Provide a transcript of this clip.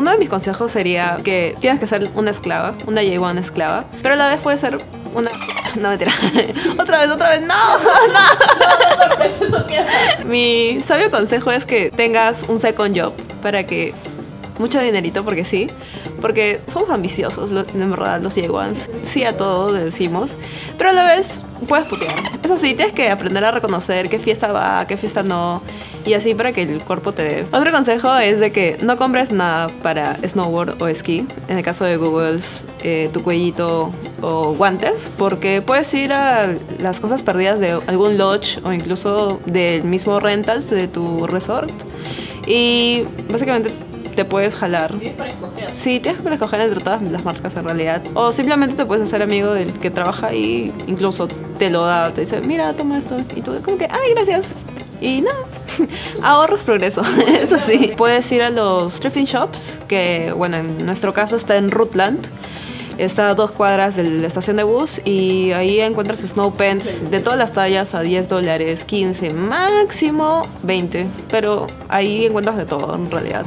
Uno de mis consejos sería que tienes que ser una esclava, una J1 esclava, pero a la vez puede ser una... No, mentira. Otra vez. No. Mi sabio consejo es que tengas un second job para que... Mucho dinerito, porque sí. Porque somos ambiciosos, en verdad, los J1s. Sí a todos le decimos. Pero a la vez, puedes putear. Eso sí, tienes que aprender a reconocer qué fiesta va, qué fiesta no. Y así para que el cuerpo te dé. Otro consejo es de que no compres nada para snowboard o esquí. En el caso de Googles, tu cuellito o guantes. Porque puedes ir a las cosas perdidas de algún lodge o incluso del mismo rentals de tu resort. Y básicamente... te puedes jalar. Tienes para escoger. Sí, tienes para escoger entre todas las marcas en realidad. O simplemente te puedes hacer amigo del que trabaja y incluso te lo da. Te dice, mira, toma esto. Y tú como que, ay, gracias. Y nada, ahorros progreso, eso sí. Puedes ir a los thrifting shops, que bueno, en nuestro caso está en Rutland. Está a 2 cuadras de la estación de bus y ahí encuentras snow pants de todas las tallas a $10, 15, máximo 20. Pero ahí encuentras de todo en realidad.